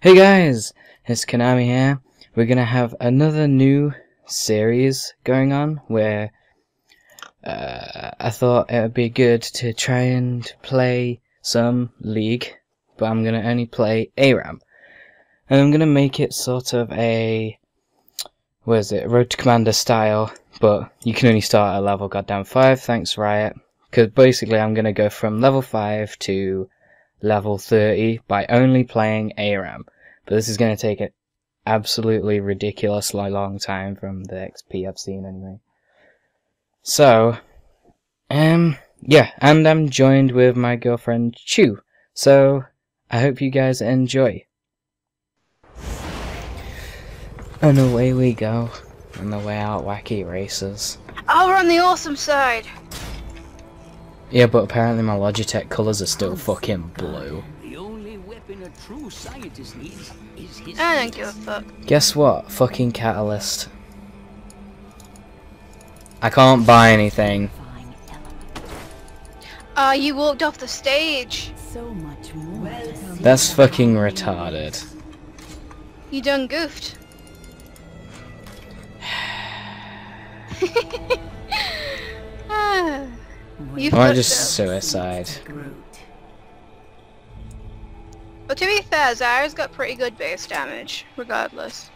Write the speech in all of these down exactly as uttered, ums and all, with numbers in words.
Hey guys, it's Konami here. We're gonna have another new series going on where uh, I thought it would be good to try and play some League, but I'm gonna only play ARAM. And I'm gonna make it sort of a, what is it, Road to Commander style, but you can only start at level goddamn five, thanks Riot. Because basically I'm gonna go from level five to level thirty by only playing ARAM, but this is going to take an absolutely ridiculously long time from the X P I've seen anyway. So, um, yeah, and I'm joined with my girlfriend Chu, so I hope you guys enjoy. And away we go, on the way out wacky races. Oh, we're on the awesome side! Yeah, but apparently my Logitech colours are still fucking blue. The only weapon a true scientist needs is his... I don't give a fuck. Guess what? Fucking Catalyst. I can't buy anything. Ah, uh, you walked off the stage. So much more. That's fucking retarded. You done goofed. You've or just suicide. Well, to be fair, Zyra's got pretty good base damage, regardless.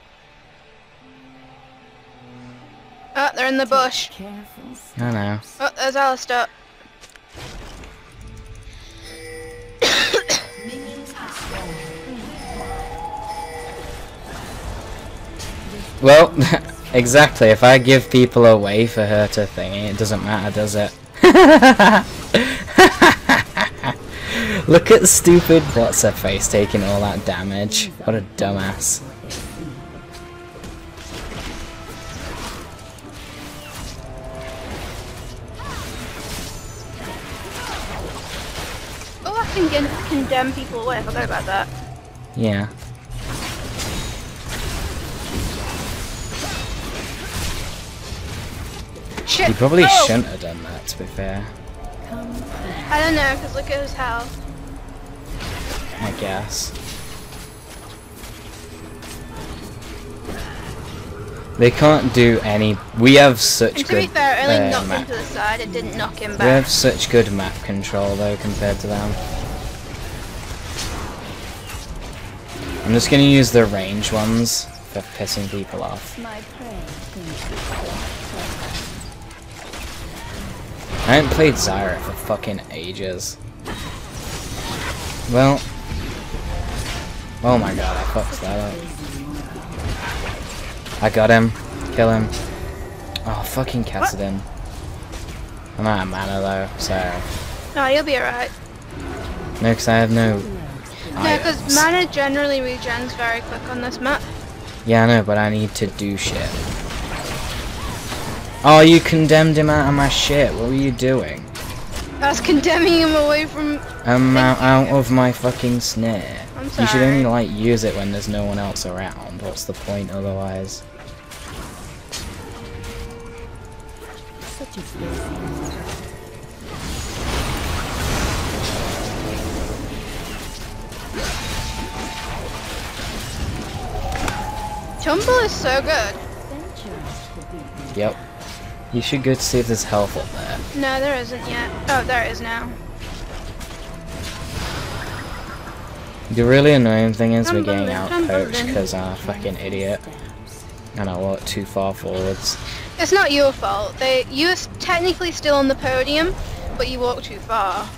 Oh, they're in the bush. I know. Oh, there's Alistar. Well, exactly. If I give people away for her to thingy, it doesn't matter, does it? Look at the stupid what's her face taking all that damage. What a dumbass. Oh, I can get, condemn people away. I forgot about that. Yeah. Shit. You probably oh. shouldn't have done that, to be fair. I don't know, because look at his health. I guess. They can't do any... We have such and good... to be fair, it only uh, knocked him to the side, it didn't knock him back. We have such good map control, though, compared to them. I'm just going to use the range ones for pissing people off. My I haven't played Zyra for fucking ages. Well... Oh my god, I fucked that up. I got him. Kill him. Oh, fucking Kassadin. I'm out of mana though, so... No, you'll be alright. No, because I have no... No, because mana generally regens very quick on this map. Yeah, I know, but I need to do shit. Oh, you condemned him out of my shit. What were you doing? I was condemning him away from... I'm out, out of my fucking snare. I'm sorry. You should only, like, use it when there's no one else around. What's the point otherwise? Such a fool. Tumble is so good. Yep. You should go to see if there's health up there. No, there isn't yet. Oh, there it is now. The really annoying thing is I'm we're getting outpoached because I'm a fucking idiot. And I walked too far forwards. It's not your fault. They, you're technically still on the podium, but you walked too far.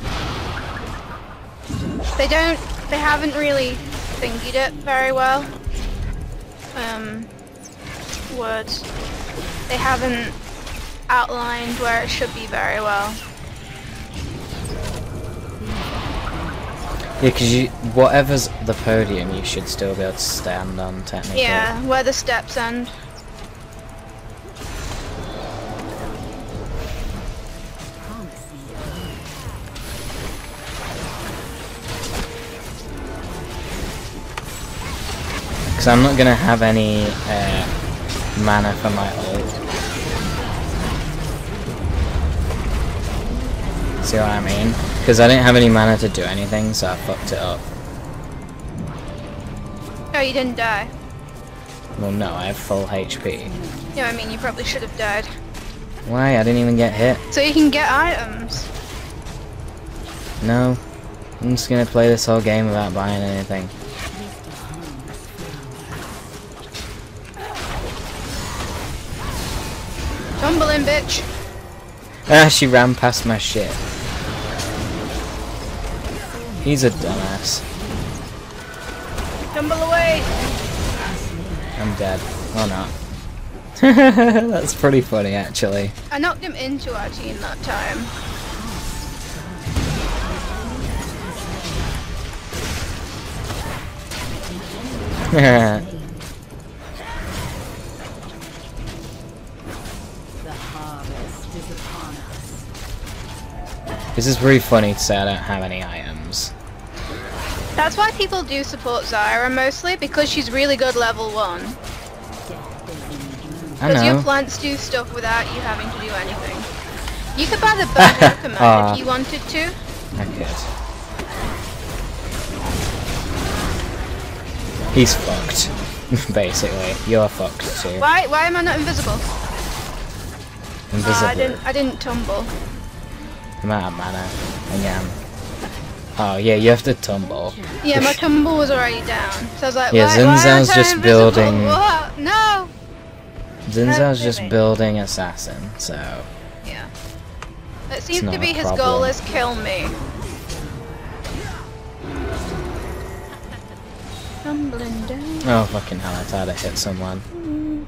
They don't... They haven't really thingied it very well. Um... Words. They haven't... outlined where it should be very well. Yeah, because you, whatever's the podium, you should still be able to stand on technically. Yeah, where the steps end. Because I'm not going to have any uh, mana for my ult. See what I mean? Because I didn't have any mana to do anything, so I fucked it up. Oh, you didn't die. Well, no, I have full H P. Yeah, I mean, you probably should have died. Why? I didn't even get hit. So you can get items. No. I'm just gonna play this whole game without buying anything. Tumbling, bitch! Ah, she ran past my shit. He's a dumbass. Tumble away! I'm dead. Or not. That's pretty funny, actually. I knocked him into our team that time. The harvest is upon us. This is really funny to say I don't have any items. That's why people do support Zyra mostly, because she's really good level one. Because your plants do stuff without you having to do anything. You could buy the Banshee command uh, if you wanted to. I could. He's fucked, basically. You're fucked too. Why? Why am I not invisible? Invisible. Uh, I didn't. I didn't tumble. I'm out of mana. I am. Oh yeah, you have to tumble. Yeah, my tumble was already down, so I was like, yeah, Xin Zhao's just building. What? No. Xin Zhao's just me. building assassin, so. Yeah. It seems to be his problem. goal is kill me. Tumbling down. Oh fucking hell! I thought I hit someone. Mm.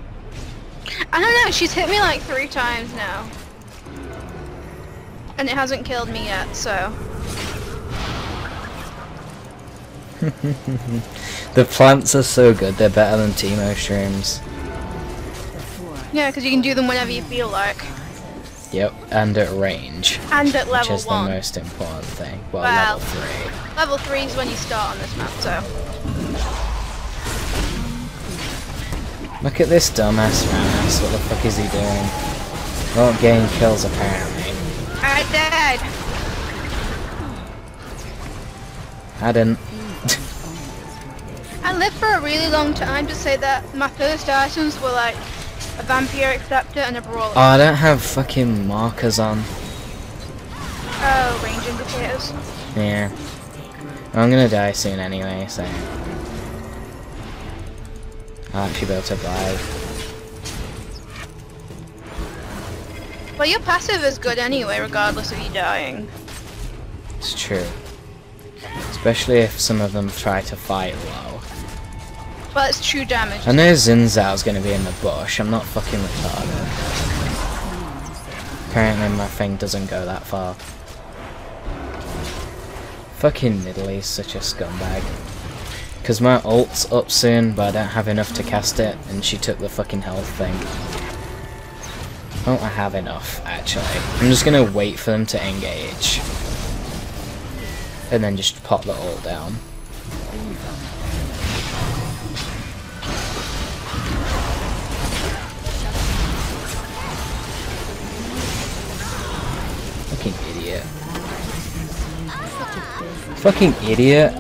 I don't know. She's hit me like three times now, and it hasn't killed me yet, so. The plants are so good, they're better than Teemo shrooms. Yeah, because you can do them whenever you feel like. Yep, and at range. And at level one. Which is one. the most important thing. Well, well level three. Level three is when you start on this map, so. Look at this dumbass Rammus, what the fuck is he doing? Won't gain kills apparently. I died! I didn't. I lived for a really long time to say that my first items were like a vampiric scepter and a brawler. Oh, I don't have fucking markers on. Oh, range indicators. Yeah. I'm gonna die soon anyway, so. I'll actually be able to survive. Well, your passive is good anyway, regardless of you dying. It's true. Especially if some of them try to fight low. Well, it's true damage. I know Xin Zhao's gonna be in the bush. I'm not fucking retarded. Apparently my thing doesn't go that far. Fucking Nidalee's such a scumbag. Cause my ult's up soon, but I don't have enough to cast it, and she took the fucking health thing. Oh, I have enough, actually. I'm just gonna wait for them to engage. And then just pop the ult down. Fucking idiot. Fucking idiot.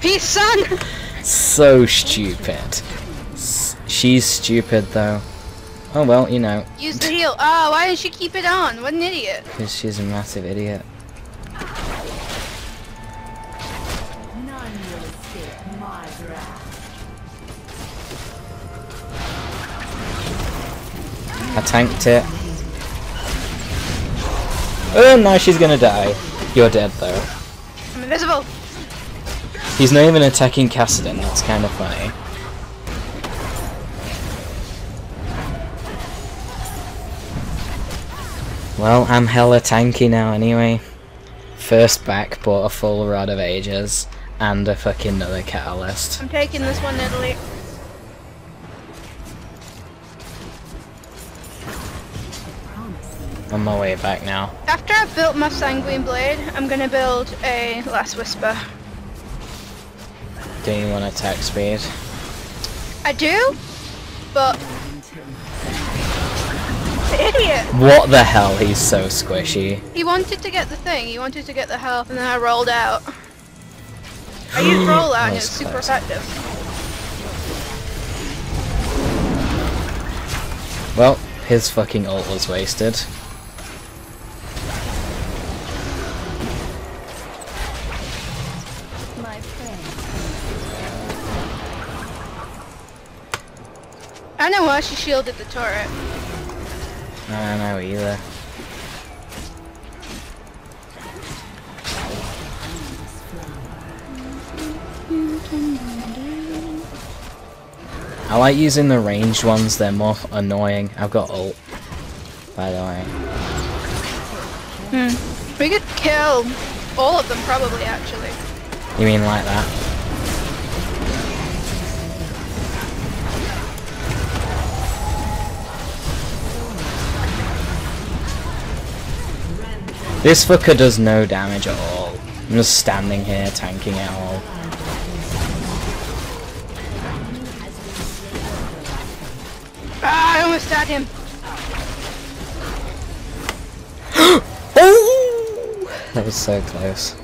Peace, son! So stupid. S she's stupid, though. Oh well, you know. Use the heal. Oh, why did she keep it on? What an idiot. Because she's a massive idiot. None will fit my wrath. I tanked it. Oh, now she's gonna die. You're dead, though. I'm invisible. He's not even attacking Kassadin. That's kind of funny. Well, I'm hella tanky now, anyway. First back, bought a full Rod of Ages and a fucking another catalyst. I'm taking this one, Nidalee. On my way back now. After I've built my Sanguine Blade, I'm gonna build a Last Whisper. Do you want attack speed? I do, but idiot! What the hell? He's so squishy. He wanted to get the thing. He wanted to get the health, and then I rolled out. I used roll out, and it was super effective. Well, his fucking ult was wasted. I don't know why she shielded the turret. I don't know either. I like using the ranged ones, they're more annoying. I've got ult, by the way. Hmm. We could kill all of them, probably, actually. You mean like that? This fucker does no damage at all. I'm just standing here tanking it all. Ah, I almost had him. Oh! That was so close.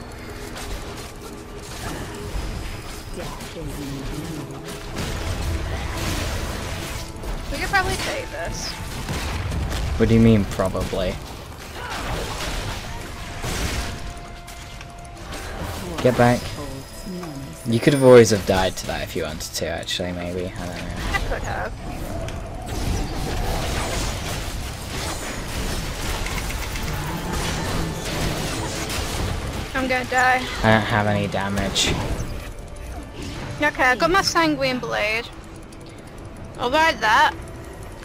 We could probably save this. What do you mean, probably? Get back. You could have always have died to that if you wanted to, actually, maybe. I don't know. I could have. I'm gonna die. I don't have any damage. Okay, I got my Sanguine Blade. I'll ride that.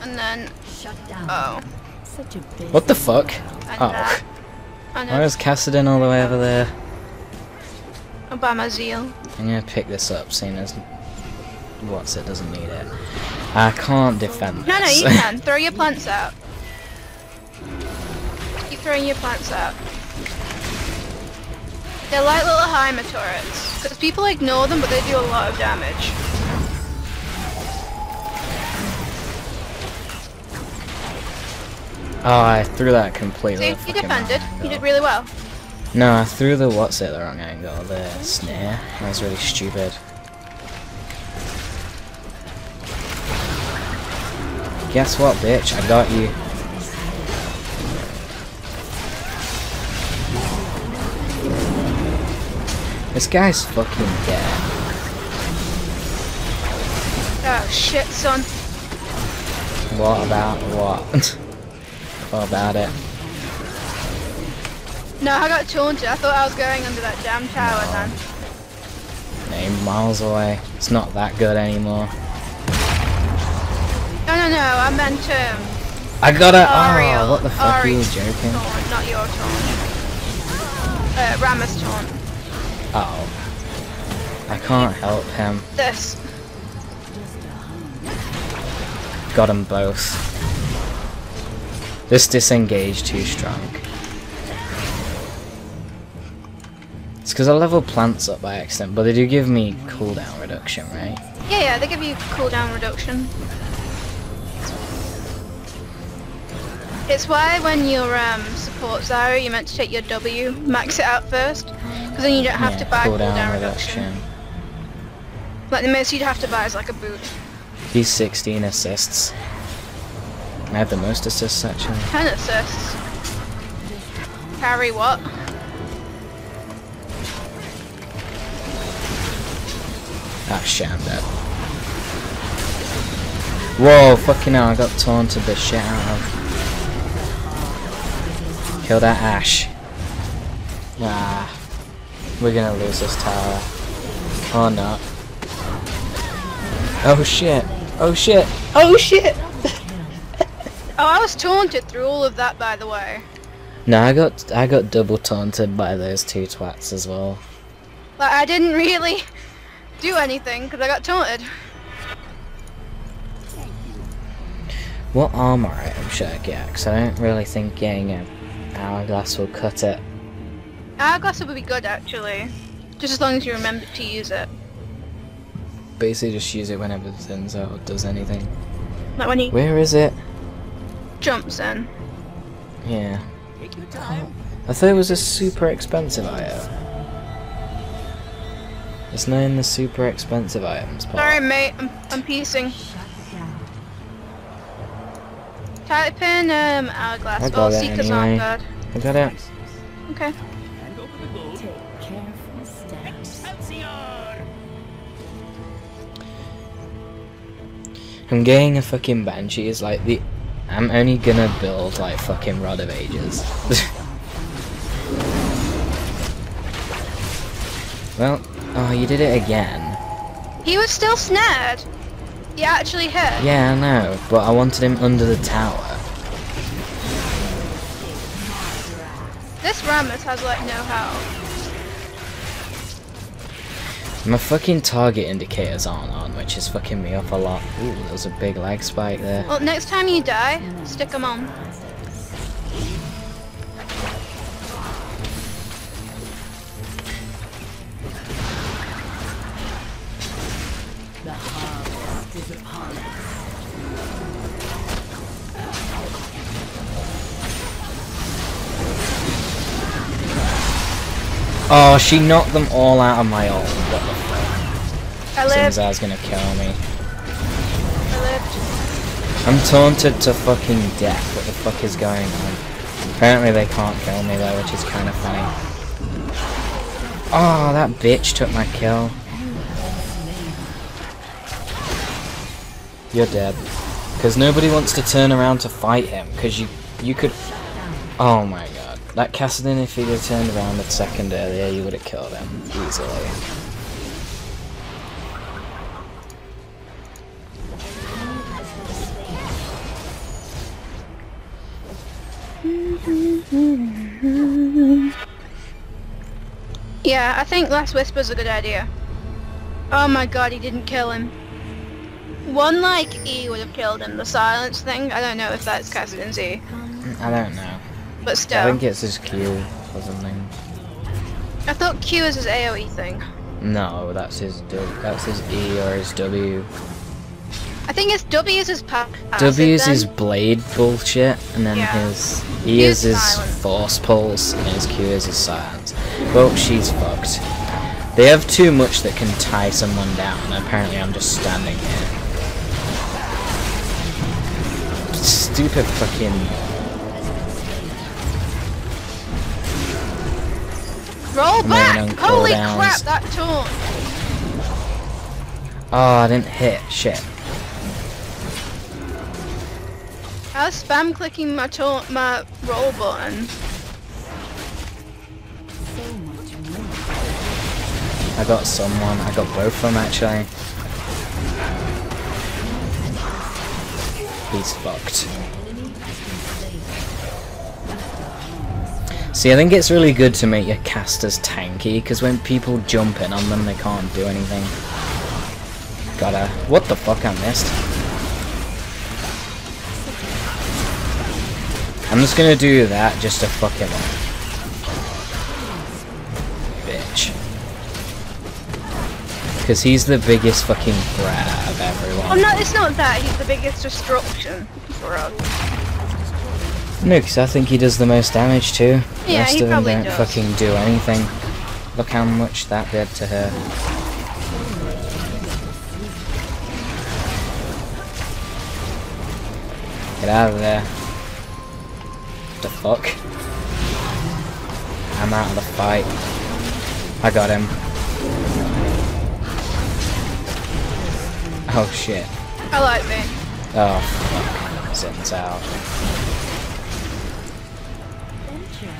And then... Shut down. Oh. Such a big what the fuck? And oh. Why was Kassadin all the way over there? By my zeal. I'm gonna pick this up, seeing as what's it doesn't need it. I can't defend this. No, no, you can. Throw your plants out. Keep throwing your plants out. They're like little Heimer turrets, because people ignore them, but they do a lot of damage. Oh, I threw that completely. See, you defended. You did really well. No, I threw the what's it the wrong angle, the snare. That was really stupid. Guess what, bitch? I got you. This guy's fucking dead. Oh shit, son. What about what? What about it? No, I got taunted. I thought I was going under that damn tower no. then. No, miles away. It's not that good anymore. No, no, no. I meant um. I got it. Oh, what the fuck? Are you joking? Taunt, not your taunt. Uh, Rammus taunt. Oh. I can't help him. This. Got them both. This disengage too strong. It's because I level plants up by accident, but they do give me cooldown reduction, right? Yeah, yeah, they give you cooldown reduction. It's why when you're um, support Zyra, you're meant to take your W, max it out first, because then you don't have yeah, to buy cooldown, cooldown reduction. reduction. Like, the most you'd have to buy is like a boot. These sixteen assists. I have the most assists, actually. ten assists. Carry what? That shit, I'm dead. Whoa, fucking hell, I got taunted the shit out of. Kill that Ash. Nah. We're gonna lose this tower. Or not. Oh shit. Oh shit. Oh shit! Oh, I was taunted through all of that, by the way. No, I got I got double taunted by those two twats as well. Like, I didn't really do anything because I got taunted. What armor item should I get? Because I don't really think getting an hourglass will cut it. Hourglass would be good actually, just as long as you remember to use it. Basically, just use it whenever the thins out or does anything. Like when he. Where is it? jumps in. Yeah. Take your time. I thought it was a super expensive item. It's not in the super expensive items part. Sorry mate, I'm, I'm piecing. Type in um, hourglass. I got oh, it Seekers anyway. Guard. I got it. Okay. Take careful steps. I'm getting a fucking Banshee is like the... I'm only gonna build like fucking Rod of Ages. Well, oh, you did it again. He was still snared. He actually hit. Yeah, I know, but I wanted him under the tower. This Rammus has like no health. My fucking target indicators aren't on, which is fucking me up a lot. Ooh, there was a big lag spike there. Well, next time you die, stick them on. Oh, she knocked them all out of my ult. What the fuck? I lived. Xin Zhao's gonna kill me. I lived. I'm taunted to fucking death. What the fuck is going on? Apparently they can't kill me though, which is kind of funny. Oh, that bitch took my kill. You're dead. Because nobody wants to turn around to fight him. Because you, you could... Oh my god. That Kassadin, if he'd have turned around a second earlier, you would have killed him easily. Yeah, I think Last Whisper's a good idea. Oh my god, he didn't kill him. One like E would have killed him, the silence thing. I don't know if that's Kassadin's E. I don't know. But still. I think it's his Q or something. I thought Q is his AoE thing. No, that's his D, that's his E or his W. I think his W is his pack. W is his blade bullshit, and then yeah. his E Q's is his silence. Force pulse, and his Q is his silence. Well, she's fucked. They have too much that can tie someone down, and apparently I'm just standing here. Stupid fucking... Roll back! Holy crap, that taunt! Oh, I didn't hit. Shit. I was spam clicking my taunt, my roll button. I got someone. I got both of them actually. He's fucked. See, I think it's really good to make your casters tanky, because when people jump in on them, they can't do anything. Gotta... What the fuck, I missed? I'm just gonna do that just to fuck him up. Bitch. Because he's the biggest fucking brat out of everyone. Oh no, it's not that, he's the biggest destruction for us. No, because I think he does the most damage too. The yeah, rest he of them don't does. fucking do anything. Look how much that did to her. Get out of there. What the fuck? I'm out of the fight. I got him. Oh shit. I like me. Oh fuck. Zin's out.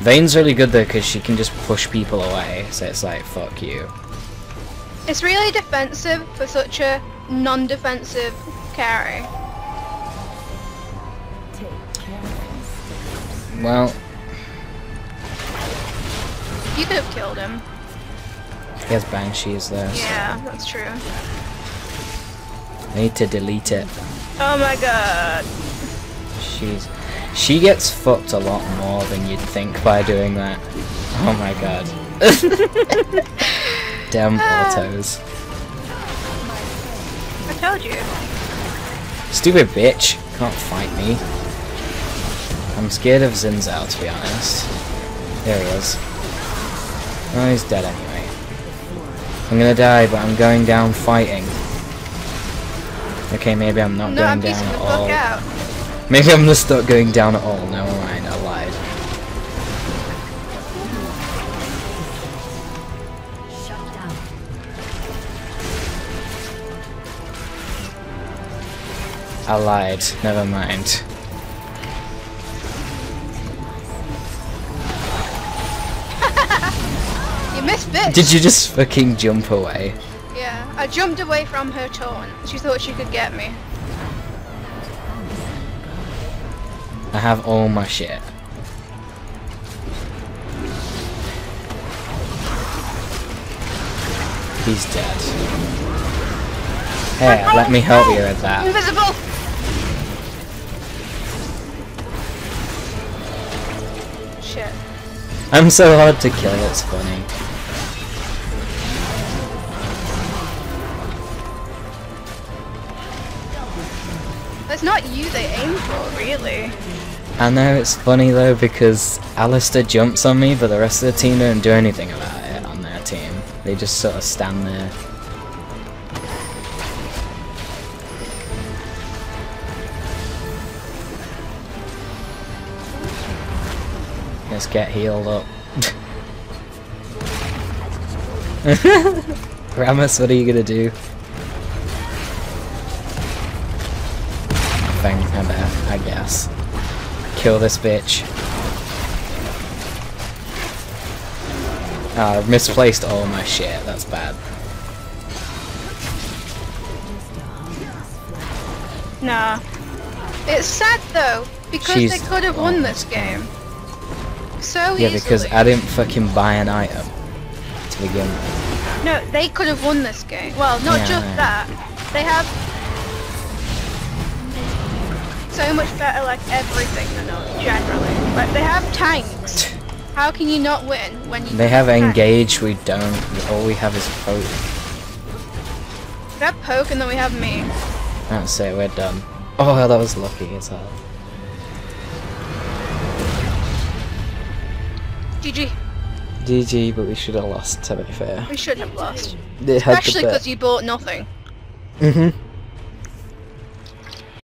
Vayne's really good though because she can just push people away, so it's like, fuck you. It's really defensive for such a non-defensive carry. Well... You could have killed him. He has Banshees though. Yeah, so. That's true. I need to delete it. Oh my god. She's... She gets fucked a lot more than you'd think by doing that. Oh my god. Damn autos. I told you. Stupid bitch. Can't fight me. I'm scared of Xin Zhao, to be honest. There he is. Oh, he's dead anyway. I'm gonna die, but I'm going down fighting. Okay, maybe I'm not no, going I'm down at all. Out. Maybe I'm just not going down at all. Never mind, I lied. I lied. Never mind. You missed, bitch! Did you just fucking jump away? Yeah, I jumped away from her taunt. She thought she could get me. I have all my shit. He's dead. Hey, let me help you with that. Invisible! Shit. I'm so hard to kill, it's funny. That's not you they aim for, really. I know, it's funny though, because Alistar jumps on me, but the rest of the team don't do anything about it on their team. They just sort of stand there. Let's get healed up. Rammus, what are you gonna do? Nothing, I bet, I guess. Kill this bitch. Ah, I've misplaced all my shit, that's bad. Nah. It's sad though, because She's they could have won this game. So yeah, easily. Because I didn't fucking buy an item to begin with. No, they could have won this game. Well, not yeah, just no. that. They have so much better, like, everything than us, generally. Like, they have tanks. How can you not win when you They have tank? Engage, we don't. All we have is poke. We have poke and then we have me. That's it, we're done. Oh, that was lucky as hell. G G. G G, but we should have lost, to be fair. We should have lost. Especially because you bought nothing. Mm-hmm.